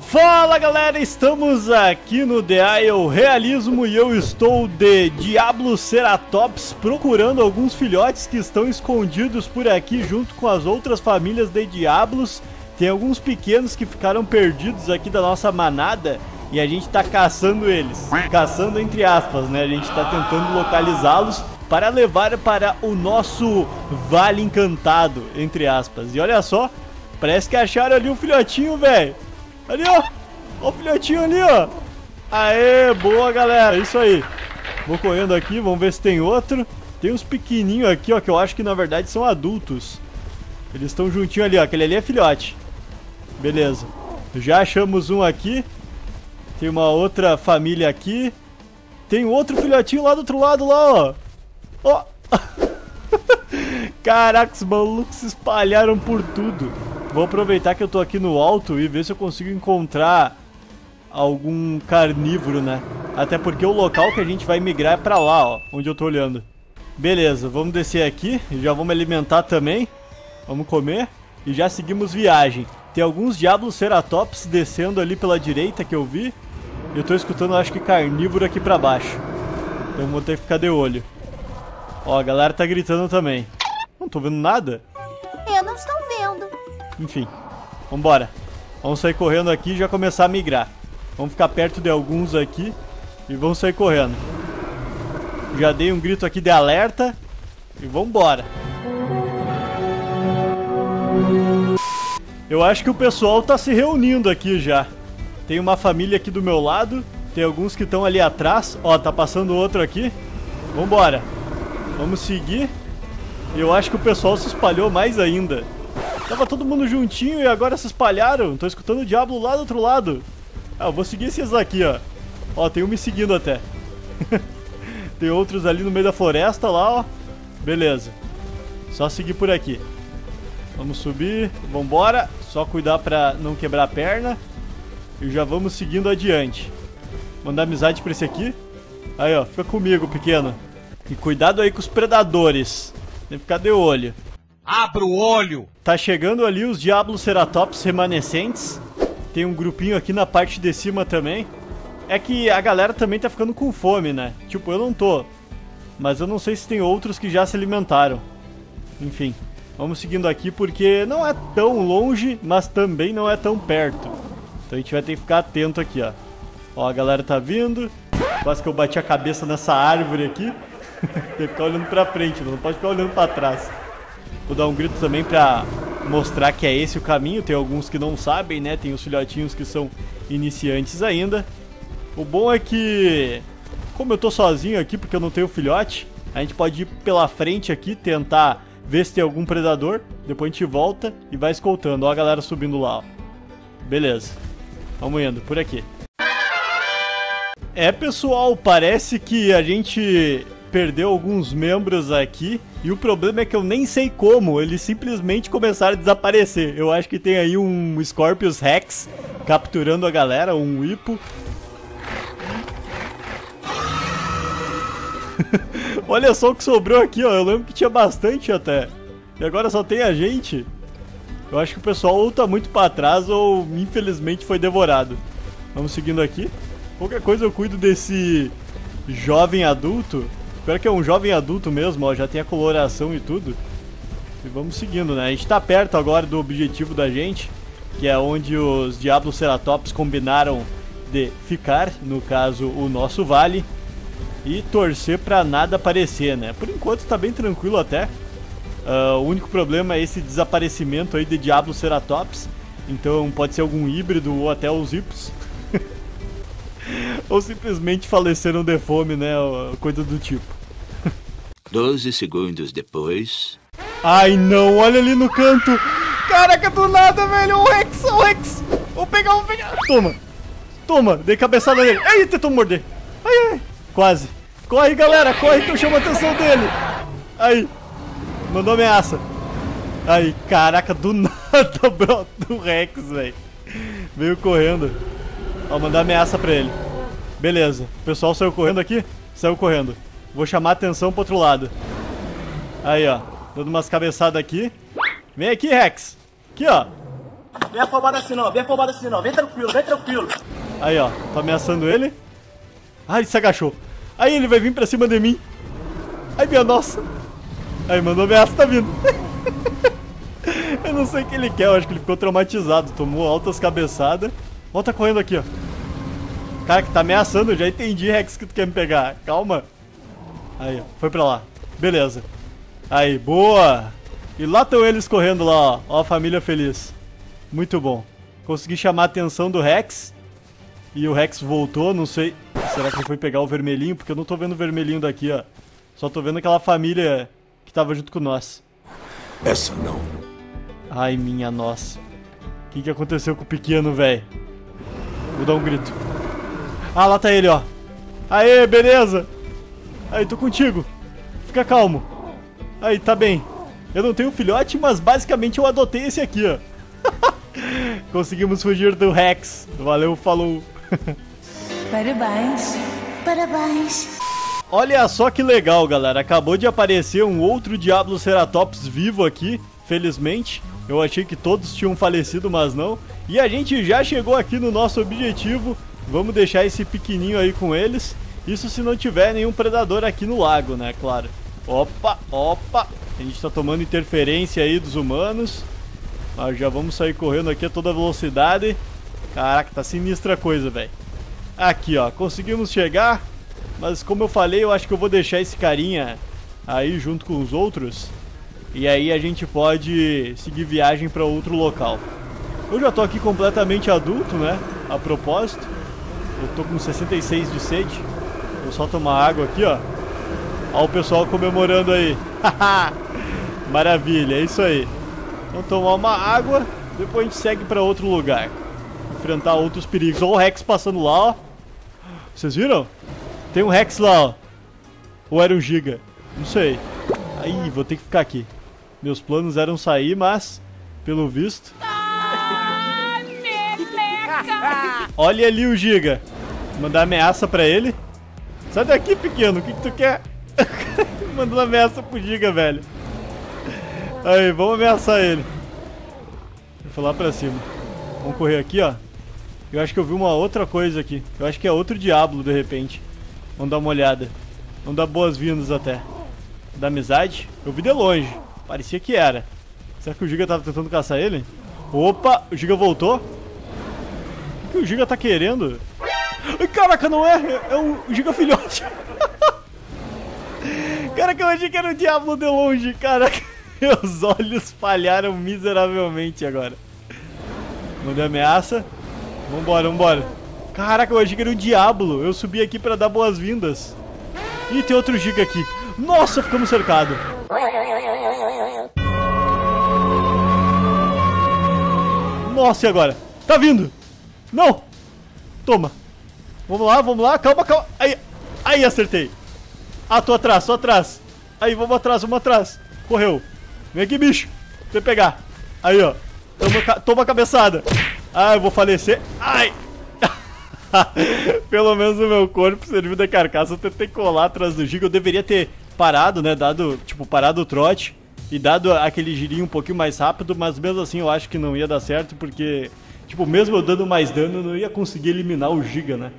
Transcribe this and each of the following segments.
Fala galera, estamos aqui no The Isle Realismo e eu estou de Diabloceratops procurando alguns filhotes que estão escondidos por aqui junto com as outras famílias de Diablos. Tem alguns pequenos que ficaram perdidos aqui da nossa manada e a gente tá caçando eles. Caçando entre aspas, né? A gente tá tentando localizá-los para levar para o nosso Vale Encantado, entre aspas. E olha só, parece que acharam ali um filhotinho, velho. Ali, ó. Ó o filhotinho ali, ó. Aê, boa, galera. Isso aí. Vou correndo aqui, vamos ver se tem outro. Tem uns pequenininhos aqui, ó, que eu acho que na verdade são adultos. Eles estão juntinhos ali, ó. Aquele ali é filhote. Beleza. Já achamos um aqui. Tem uma outra família aqui. Tem outro filhotinho lá do outro lado, lá, ó. Ó. Caraca, os malucos se espalharam por tudo. Vou aproveitar que eu tô aqui no alto e ver se eu consigo encontrar algum carnívoro, né? Até porque o local que a gente vai migrar é pra lá, ó, onde eu tô olhando. Beleza, vamos descer aqui e já vamos alimentar também. Vamos comer e já seguimos viagem. Tem alguns Diabloceratops descendo ali pela direita que eu vi. Eu tô escutando, acho que carnívoro aqui pra baixo. Então vou ter que ficar de olho. Ó, a galera tá gritando também. Não tô vendo nada. Eu não estou vendo. Enfim, vambora. Vamos sair correndo aqui e já começar a migrar. Vamos ficar perto de alguns aqui e vamos sair correndo. Já dei um grito aqui de alerta e vambora. Eu acho que o pessoal tá se reunindo aqui já. Tem uma família aqui do meu lado. Tem alguns que estão ali atrás. Ó, tá passando outro aqui. Vambora. Vamos seguir. Eu acho que o pessoal se espalhou mais ainda. Tava todo mundo juntinho e agora se espalharam. Tô escutando o diabo lá do outro lado. Ah, eu vou seguir esses aqui, ó. Ó, tem um me seguindo até. Tem outros ali no meio da floresta lá, ó. Beleza. Só seguir por aqui. Vamos subir. Vambora. Só cuidar pra não quebrar a perna. E já vamos seguindo adiante. Mandar amizade pra esse aqui. Aí, ó. Fica comigo, pequeno. E cuidado aí com os predadores. Tem que ficar de olho. Abra o olho! Tá chegando ali os Diabloceratops remanescentes. Tem um grupinho aqui na parte de cima também. É que a galera também tá ficando com fome, né? Tipo, eu não tô. Mas eu não sei se tem outros que já se alimentaram. Enfim, vamos seguindo aqui porque não é tão longe, mas também não é tão perto. Então a gente vai ter que ficar atento aqui, ó. Ó, a galera tá vindo. Quase que eu bati a cabeça nessa árvore aqui. Tem que ficar olhando pra frente, não pode ficar olhando pra trás. Vou dar um grito também pra mostrar que é esse o caminho. Tem alguns que não sabem, né? Tem os filhotinhos que são iniciantes ainda. O bom é que, como eu tô sozinho aqui, porque eu não tenho filhote, a gente pode ir pela frente aqui, tentar ver se tem algum predador. Depois a gente volta e vai escoltando. Ó a galera subindo lá, ó. Beleza. Vamos indo por aqui. É, pessoal, parece que a gente perdeu alguns membros aqui. E o problema é que eu nem sei como, eles simplesmente começaram a desaparecer. Eu acho que tem aí um Scorpius Rex capturando a galera, um hipo. Olha só o que sobrou aqui, ó. Eu lembro que tinha bastante até. E agora só tem a gente. Eu acho que o pessoal ou tá muito pra trás ou infelizmente foi devorado. Vamos seguindo aqui. Qualquer coisa eu cuido desse jovem adulto. Pior que é um jovem adulto mesmo, ó, já tem a coloração e tudo. E vamos seguindo, né? A gente tá perto agora do objetivo da gente, que é onde os Diabloceratops combinaram de ficar, no caso, o nosso vale. E torcer pra nada aparecer, né? Por enquanto tá bem tranquilo até. O único problema é esse desaparecimento aí de Diabloceratops. Então pode ser algum híbrido ou até os hipos. Ou simplesmente faleceram de fome, né? Coisa do tipo. 12 segundos depois. Ai não, olha ali no canto. Caraca, do nada, velho. O Rex. Vou pegar. Toma, dei cabeçada nele. Ai, tentou morder. Ai. Quase. Corre, galera, corre que eu chamo a atenção dele. Aí. Mandou ameaça. Aí, caraca, do nada, bro. Do Rex, velho. Veio correndo. Ó, mandar ameaça pra ele. Beleza, o pessoal saiu correndo aqui. Saiu correndo. Vou chamar a atenção pro outro lado. Aí, ó. Dando umas cabeçadas aqui. Vem aqui, Rex. Aqui, ó. Vem afobado assim não, vem afobado assim não. Vem tranquilo, vem tranquilo. Aí, ó. Tô ameaçando ele. Ai, se agachou. Aí ele vai vir pra cima de mim. Ai, minha nossa. Aí, mandou ameaça, tá vindo. Eu não sei o que ele quer, eu acho que ele ficou traumatizado. Tomou altas cabeçadas. Ó, tá correndo aqui, ó. Cara, que tá ameaçando, eu já entendi, Rex, que tu quer me pegar. Calma. Aí, ó. Foi pra lá. Beleza. Aí, boa. E lá estão eles correndo lá, ó. Ó a família feliz. Muito bom. Consegui chamar a atenção do Rex. E o Rex voltou, não sei. Será que ele foi pegar o vermelhinho? Porque eu não tô vendo o vermelhinho daqui, ó. Só tô vendo aquela família que tava junto com nós. Essa não. Ai, minha nossa. O que que aconteceu com o pequeno, velho? Vou dar um grito. Ah, lá tá ele, ó. Aê, beleza. Aí, tô contigo. Fica calmo. Aí, tá bem. Eu não tenho filhote, mas basicamente eu adotei esse aqui, ó. Conseguimos fugir do Rex. Valeu, falou. Parabéns, parabéns. Olha só que legal, galera. Acabou de aparecer um outro Diabloceratops vivo aqui, felizmente. Eu achei que todos tinham falecido, mas não. E a gente já chegou aqui no nosso objetivo. Vamos deixar esse pequenininho aí com eles. Isso se não tiver nenhum predador aqui no lago, né, claro. Opa, opa. A gente tá tomando interferência aí dos humanos. Mas já vamos sair correndo aqui a toda velocidade. Caraca, tá sinistra a coisa, velho. Aqui, ó, conseguimos chegar. Mas como eu falei, eu acho que eu vou deixar esse carinha aí junto com os outros. E aí a gente pode seguir viagem pra outro local. Eu já tô aqui completamente adulto, né? A propósito. Eu tô com 66 de sede. Vou só tomar água aqui, ó. Ó o pessoal comemorando aí. Maravilha, é isso aí. Vamos tomar uma água, depois a gente segue pra outro lugar. Enfrentar outros perigos. Ó o Rex passando lá, ó. Vocês viram? Tem um Rex lá, ó. Ou era um Giga? Não sei. Aí, vou ter que ficar aqui. Meus planos eram sair, mas... pelo visto... Olha ali o Giga. Mandar ameaça pra ele. Sai daqui, pequeno. O que que tu quer? Mandou ameaça pro Giga, velho. Aí, vamos ameaçar ele. Eu vou lá pra cima. Vamos correr aqui, ó. Eu acho que eu vi uma outra coisa aqui. Eu acho que é outro Diablo, de repente. Vamos dar uma olhada. Vamos dar boas-vindas até. Da amizade. Eu vi de longe. Parecia que era. Será que o Giga tava tentando caçar ele? Opa, o Giga voltou. O que o Giga tá querendo? Ai, caraca, não é. É o Giga filhote. Caraca, eu achei que era o Diablo de longe. Caraca. Meus olhos falharam miseravelmente agora. Mandei ameaça. Vambora, vambora. Caraca, eu achei que era um Diablo. Eu subi aqui pra dar boas-vindas. Ih, tem outro Giga aqui. Nossa, ficamos cercados. Nossa, e agora? Tá vindo. Não. Toma. Vamos lá, calma, calma. Aí, aí acertei. Ah, tô atrás, tô atrás. Aí, vamos atrás, vamos atrás. Correu. Vem aqui, bicho. Tem que pegar. Aí, ó. Toma a cabeçada. Ah, eu vou falecer. Ai. Pelo menos o meu corpo serviu de carcaça. Eu tentei colar atrás do Giga. Eu deveria ter parado, né? Dado, tipo, parado o trote. E dado aquele girinho um pouquinho mais rápido. Mas mesmo assim, eu acho que não ia dar certo. Porque, tipo, mesmo eu dando mais dano, eu não ia conseguir eliminar o Giga, né?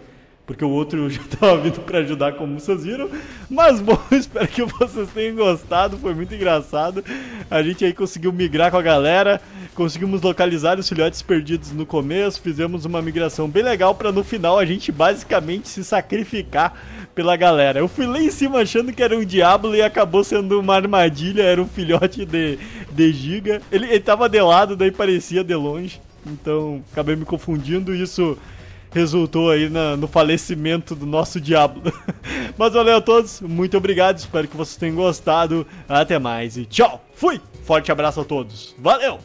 Porque o outro já tava vindo pra ajudar, como vocês viram. Mas bom, espero que vocês tenham gostado. Foi muito engraçado. A gente aí conseguiu migrar com a galera. Conseguimos localizar os filhotes perdidos no começo. Fizemos uma migração bem legal pra no final a gente basicamente se sacrificar pela galera. Eu fui lá em cima achando que era um Diablo e acabou sendo uma armadilha. Era um filhote de Giga. Ele tava de lado, daí parecia de longe. Então acabei me confundindo e isso... resultou aí no falecimento do nosso Diablo. Mas valeu a todos, muito obrigado, espero que vocês tenham gostado. Até mais e tchau, fui! Forte abraço a todos, valeu!